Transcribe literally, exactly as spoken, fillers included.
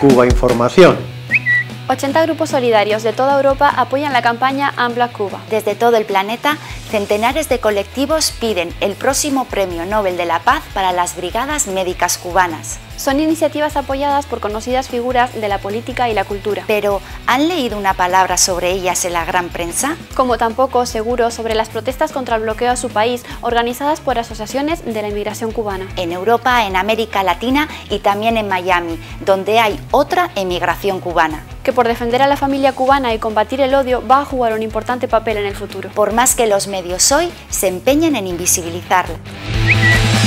Cubainformación. ochenta grupos solidarios de toda Europa apoyan la campaña Unblock Cuba. Desde todo el planeta, centenares de colectivos piden el próximo Premio Nobel de la Paz para las Brigadas Médicas Cubanas. Son iniciativas apoyadas por conocidas figuras de la política y la cultura. Pero, ¿han leído una palabra sobre ellas en la gran prensa? Como tampoco, seguro, sobre las protestas contra el bloqueo a su país, organizadas por asociaciones de la inmigración cubana. En Europa, en América Latina y también en Miami, donde hay otra emigración cubana. Que por defender a la familia cubana y combatir el odio va a jugar un importante papel en el futuro. Por más que los medios hoy se empeñen en invisibilizarla.